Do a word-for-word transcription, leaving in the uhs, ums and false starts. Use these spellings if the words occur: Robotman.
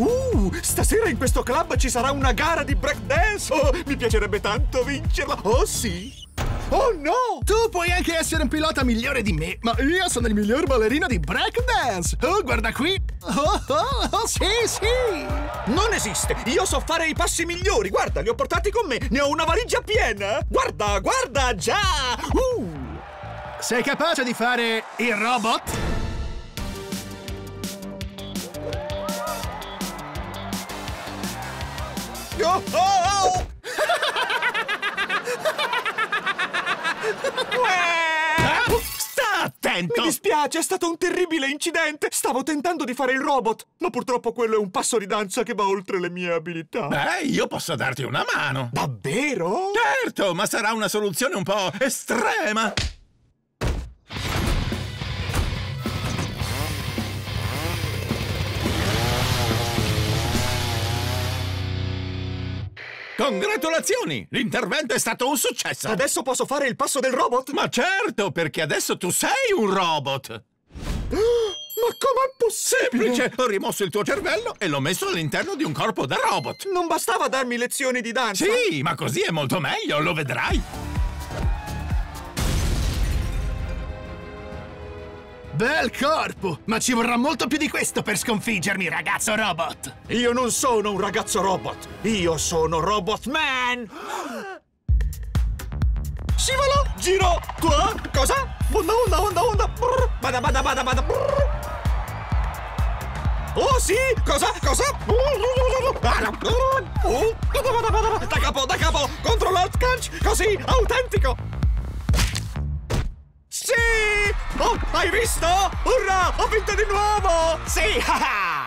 Uh, stasera in questo club ci sarà una gara di breakdance! Oh, mi piacerebbe tanto vincerla! Oh sì! Oh no! Tu puoi anche essere un pilota migliore di me, ma io sono il miglior ballerino di breakdance! Oh, guarda qui! Oh, oh, oh, sì, sì! Non esiste! Io so fare i passi migliori! Guarda, li ho portati con me! Ne ho una valigia piena! Guarda, guarda, già! Uh! Sei capace di fare il robot? Oh, oh, oh. Sta attento! Mi dispiace, è stato un terribile incidente. Stavo tentando di fare il robot, ma purtroppo quello è un passo di danza che va oltre le mie abilità. Beh, io posso darti una mano. Davvero? Certo, ma sarà una soluzione un po' estrema. Congratulazioni! L'intervento è stato un successo! Adesso posso fare il passo del robot? Ma certo, perché adesso tu sei un robot! Ma com'è possibile? Semplice! Ho rimosso il tuo cervello e l'ho messo all'interno di un corpo da robot! Non bastava darmi lezioni di danza? Sì, ma così è molto meglio, lo vedrai! Bel corpo! Ma ci vorrà molto più di questo per sconfiggermi, ragazzo robot! Io non sono un ragazzo robot! Io sono Robotman! Scivolo! Giro! Qua! Cosa? Onda, onda, onda, onda! Brr. Bada, bada, bada, bada! Brr. Oh, sì! Cosa? Cosa? Oh. Da capo, da capo! Contro l'Hot Crunch! Così! Autentico! Sì! Oh, hai visto? Urrà! Ho vinto di nuovo! Sì!